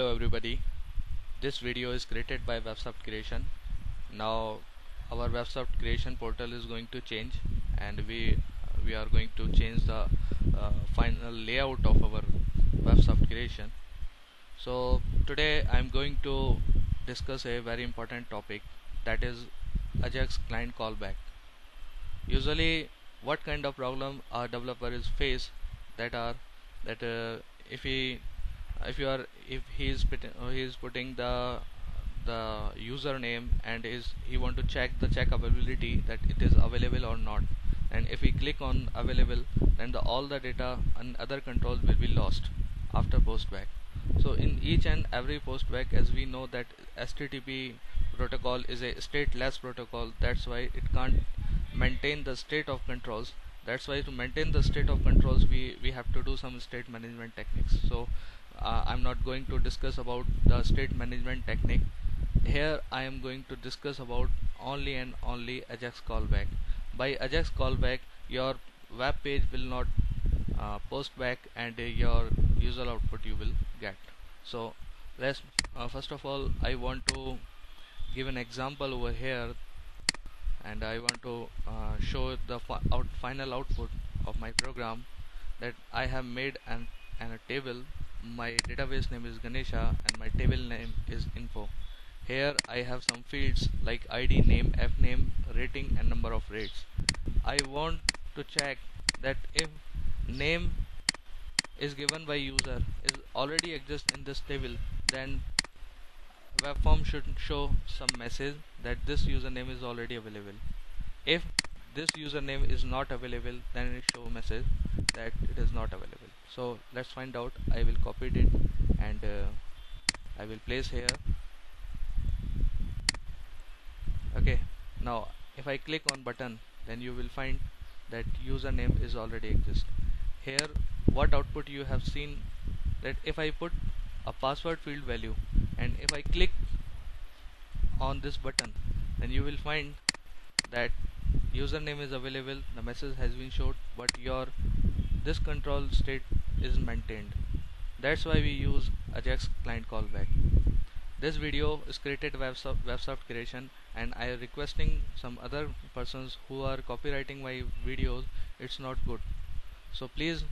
Hello everybody, this video is created by Websoft Creation. Now our Websoft Creation portal is going to change and we are going to change the final layout of our Websoft Creation. So today I am going to discuss a very important topic, that is Ajax client callback. Usually what kind of problem our developer is faced, if he is putting the username and he want to check the check availability, that it is available or not, and if we click on available, then all the data and other controls will be lost after postback. So in each and every postback, as we know that HTTP protocol is a stateless protocol, that's why it can't maintain the state of controls. That's why to maintain the state of controls we have to do some state management techniques. So I'm not going to discuss about the state management technique here. I am going to discuss about only and only Ajax callback. By Ajax callback your web page will not post back and your user output you will get. So let's first of all I want to give an example over here, and I want to show the final output of my program, that I have made a table. My database name is Ganesha and my table name is info. Here I have some fields like ID, name, fname, rating and number of rates. I want to check that if name is given by user is already exists in this table, then web form should show some message that this username is already available. If this username is not available, then it show message that it is not available. So let's find out. I will copy it and I will place here. Okay, now if I click on button, then you will find that username is already exist. Here what output you have seen, that if I put a password field value and if I click on this button, then you will find that username is available, the message has been showed, but this control state is maintained. That's why we use Ajax client callback. This video is created by Websoft Creation, and I am requesting some other persons who are copywriting my videos. It's not good, so please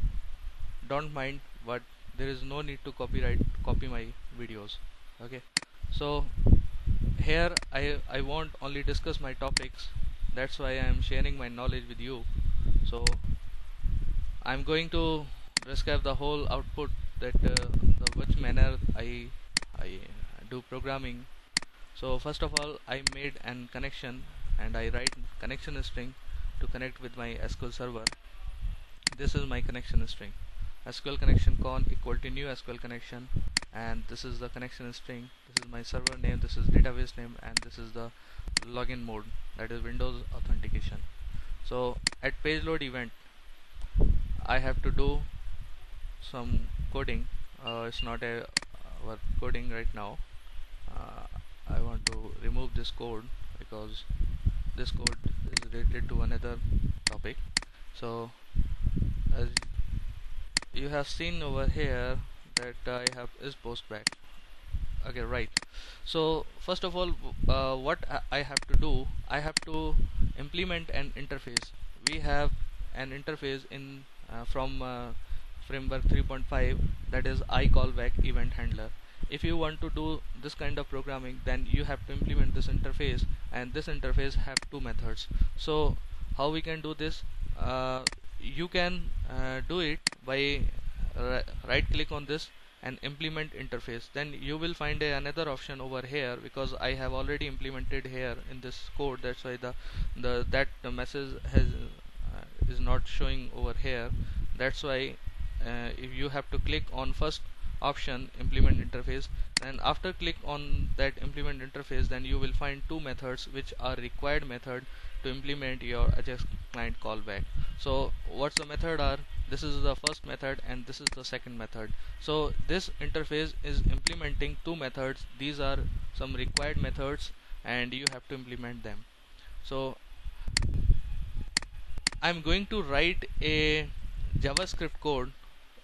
don't mind, but there is no need to copy my videos. Okay, so here I won't only discuss my topics, that's why I am sharing my knowledge with you. So I am going to describe the whole output, that which manner I do programming. So first of all I made an connection and I write connection string to connect with my SQL server. This is my connection string, SQL connection con equal to new SQL connection, and this is the connection string, this is my server name, this is database name, and this is the login mode, that is Windows authentication. So at page load event I have to do some coding. It's not a work coding right now. I want to remove this code because this code is related to another topic. So as you have seen over here that I have is postback. Okay, right. So first of all what I have to do, I have to implement an interface. We have an interface in from framework 3.5, that is iCallbackEventHandler. If you want to do this kind of programming, then you have to implement this interface, and this interface have two methods. So how we can do this? You can do it by right click on this and implement interface. Then you will find another option over here, because I have already implemented here in this code, that's why the message is not showing over here. That's why if you have to click on first option, implement interface, and after click on that implement interface, then you will find two methods which are required method to implement your Ajax client callback. So what's the method are? This is the first method and this is the second method. So this interface is implementing two methods. These are some required methods and you have to implement them. So I'm going to write a JavaScript code.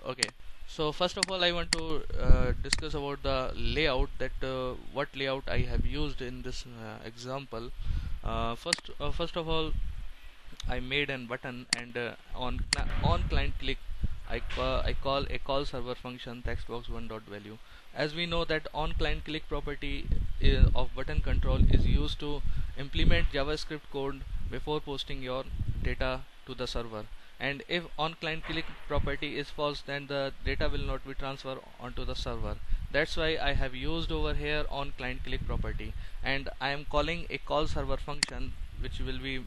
Okay, So first of all I want to discuss about the layout, that what layout I have used in this example. First of all I made an button, and on client click I call a call server function text box 1.value. As we know that on client click property of button control is used to implement JavaScript code before posting your data to the server, and if on client click property is false, then the data will not be transferred onto the server. That's why I have used over here on client click property, and I am calling a call server function which will be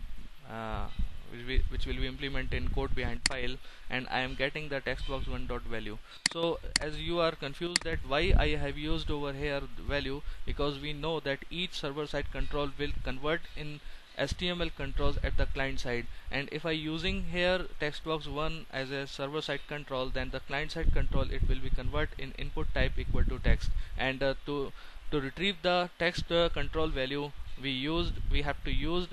implemented in code behind file, and I am getting the text box 1.value. So as you are confused that why I have used over here value, because we know that each server side control will convert in HTML controls at the client side, and if I using here text box 1 as a server side control, then the client side control it will be convert in input type equal to text, and to retrieve the text control value we have to use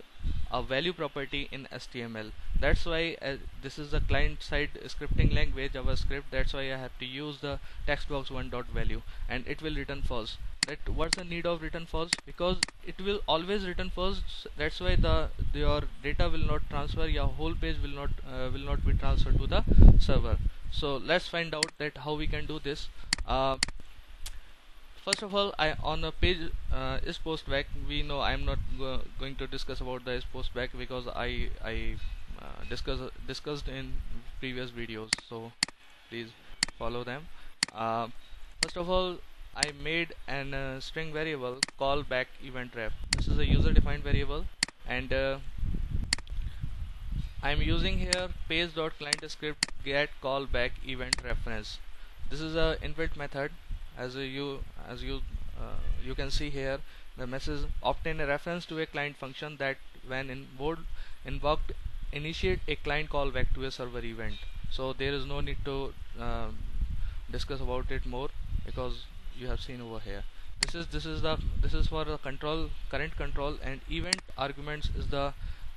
a value property in HTML. That's why this is the client side scripting language JavaScript. That's why I have to use the text box 1.value, and it will return false. That what's the need of return false? Because it will always return false. That's why your data will not transfer, your whole page will not be transferred to the server. So let's find out that how we can do this. First of all, on a page is post back, we know I am not going to discuss about the is post back because I discussed in previous videos, so please follow them. First of all, I made an string variable call back event ref. This is a user defined variable, and I am using here page.client_script get call back event reference. This is a inbuilt method. As you can see here, the message obtain a reference to a client function that when invoked initiate a client callback to a server event. So there is no need to discuss about it more because you have seen over here. This is for the current control, and event arguments is the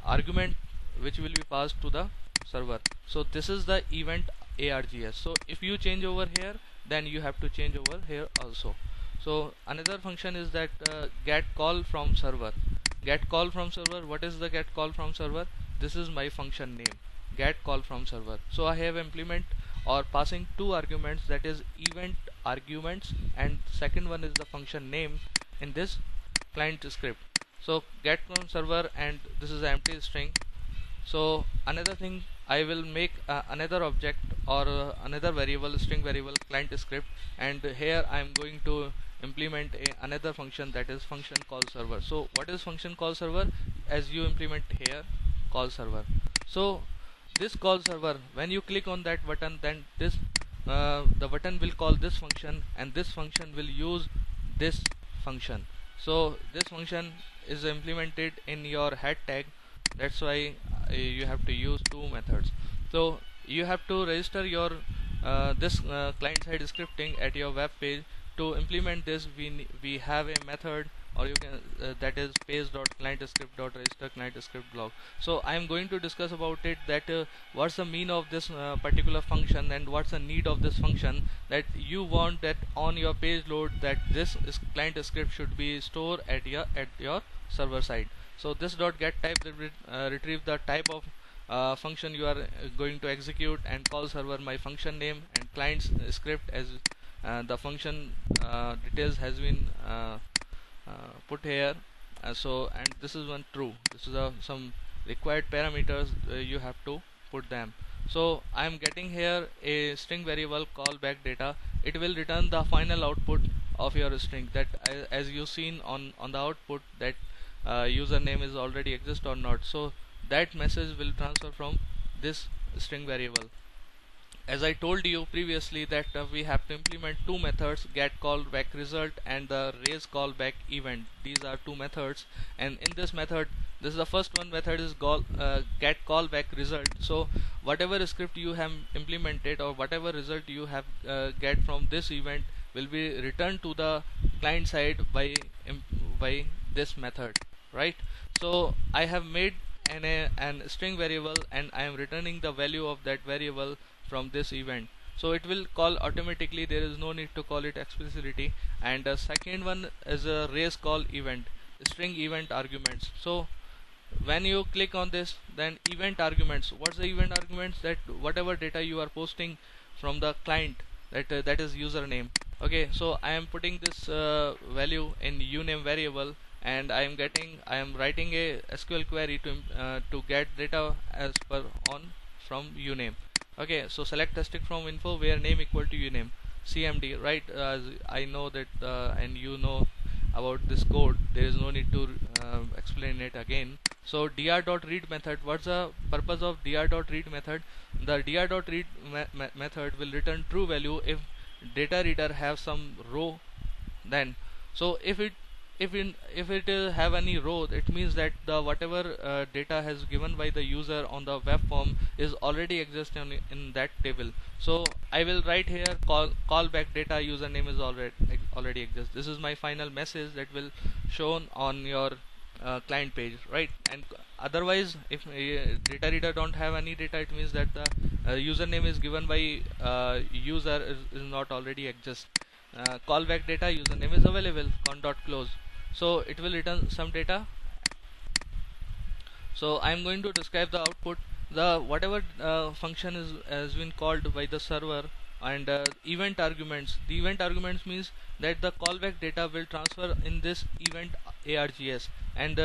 argument which will be passed to the server. So this is the event args. So if you change over here, then you have to change over here also. So another function is that get call from server. Get call from server, what is the get call from server? This is my function name, get call from server. So I have passing two arguments, that is event arguments and second one is the function name in this client script. So get from server, and this is an empty string. So another thing, I will make another object or another variable, string variable client script, and here I am going to implement another function, that is function call server. So what is function call server? As you implement here call server, so this call server, when you click on that button, then this the button will call this function, and this function will use this function. So this function is implemented in your head tag. That's why you have to use two methods. So you have to register your this client side scripting at your web page. To implement this we have a method, or you can that is page.clientscript.registerClientScript block. So I am going to discuss about it, that what's the mean of this particular function and what's the need of this function, that you want that on your page load that this is client script should be stored at your server side. So this dot get type retrieve the type of function you are going to execute, and call server my function name, and client's script as the function details has been put here. And this is one true. This is some required parameters you have to put them. So I am getting here a string variable callback data. It will return the final output of your string, that as you seen on the output that username is already exist or not. So that message will transfer from this string variable. As I told you previously that we have to implement two methods, get callback result and the raise callback event. These are two methods, and in this method, this is the first one method is get callback result. So whatever script you have implemented or whatever result you have get from this event will be returned to the client side by this method, right? So I have made an string variable, and I am returning the value of that variable from this event. so it will call automatically, there is no need to call it explicitly. And the second one is a raise call event, string event arguments. So when you click on this, then event arguments, what's the event arguments? That whatever data you are posting from the client, that is username. Okay, so I am putting this value in uname variable, and I am writing a SQL query to get data as per on from uname. Okay, so select a stick from info where name equal to uname, CMD, right? As I know that and you know about this code, there is no need to explain it again. So dr.read method, what's the purpose of dr.read method? The dr.read method will return true value if data reader have some row. Then so if it have any row, it means that the whatever data has given by the user on the web form is already existing in that table. So I will write here callback data username is already exists. This is my final message that will shown on your client page, right? And otherwise, if data reader don't have any data, it means that the username is given by user is not already exist. Callback data username is available con.close. So it will return some data. So I am going to describe the output. The whatever function has been called by the server, and event arguments. The event arguments means that the callback data will transfer in this event args, and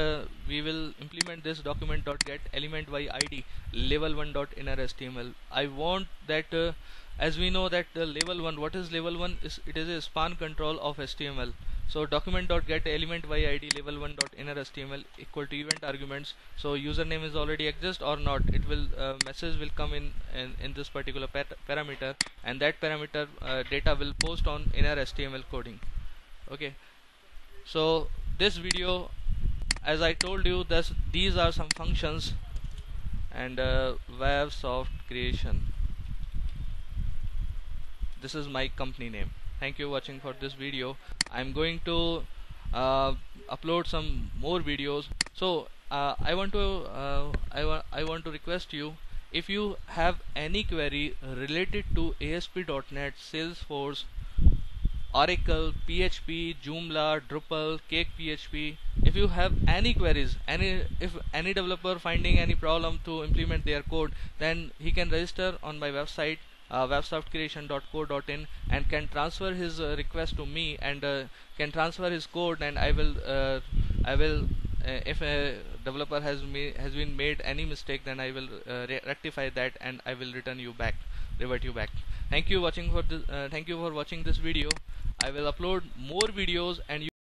we will implement this document.get element by id level1.innerHTML. I want that as we know that level 1, what is level 1? It is a span control of HTML. So document.get element by id level1.innerHTML equal to event arguments. So username is already exist or not, it will message will come in this particular parameter, and that parameter data will post on innerHTML coding. Okay, so this video, as I told you, these are some functions, and Websoft Creation, this is my company name. Thank you watching for this video. I'm going to upload some more videos. So I want to request you, if you have any query related to ASP.NET, Salesforce, Oracle, PHP, Joomla, Drupal, CakePHP, if you have any queries, if any developer finding any problem to implement their code, then he can register on my website, Websoftcreation.co.in, and can transfer his request to me, and can transfer his code, and I will if a developer has been made any mistake, then I will rectify that, and I will revert you back. Thank you for watching this video. I will upload more videos, and